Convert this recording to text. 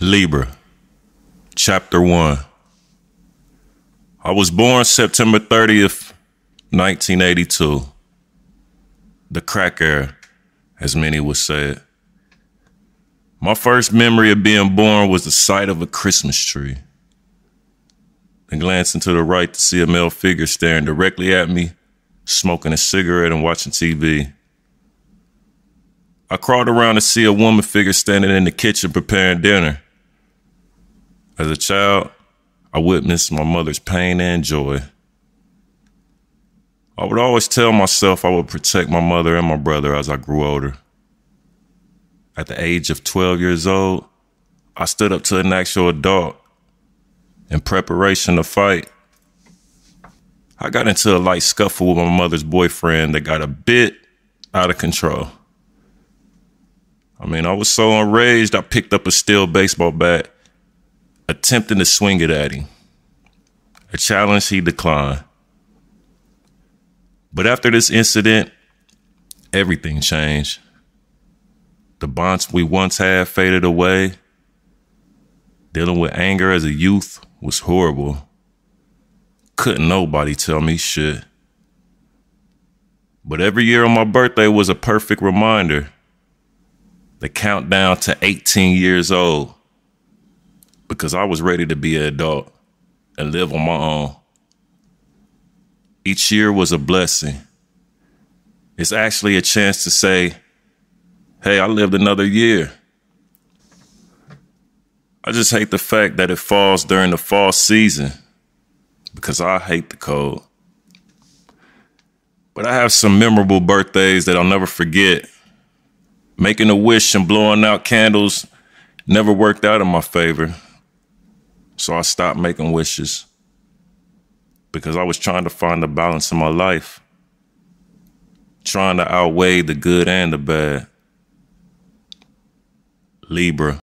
Libra, Chapter 1. I was born September 30th, 1982. The crack era, as many would say it. My first memory of being born was the sight of a Christmas tree. And glancing to the right to see a male figure staring directly at me, smoking a cigarette and watching TV. I crawled around to see a woman figure standing in the kitchen preparing dinner. As a child, I witnessed my mother's pain and joy. I would always tell myself I would protect my mother and my brother as I grew older. At the age of 12 years old, I stood up to an actual adult. In preparation to fight, I got into a light scuffle with my mother's boyfriend that got a bit out of control. I was so enraged, I picked up a steel baseball bat, attempting to swing it at him. A challenge he declined. But after this incident, everything changed. The bonds we once had faded away. Dealing with anger as a youth was horrible. Couldn't nobody tell me shit. But every year on my birthday was a perfect reminder. The countdown to 18 years old. Because I was ready to be an adult and live on my own. Each year was a blessing. It's actually a chance to say, hey, I lived another year. I just hate the fact that it falls during the fall season because I hate the cold. But I have some memorable birthdays that I'll never forget. Making a wish and blowing out candles never worked out in my favor. So I stopped making wishes because I was trying to find a balance in my life, trying to outweigh the good and the bad. Libra.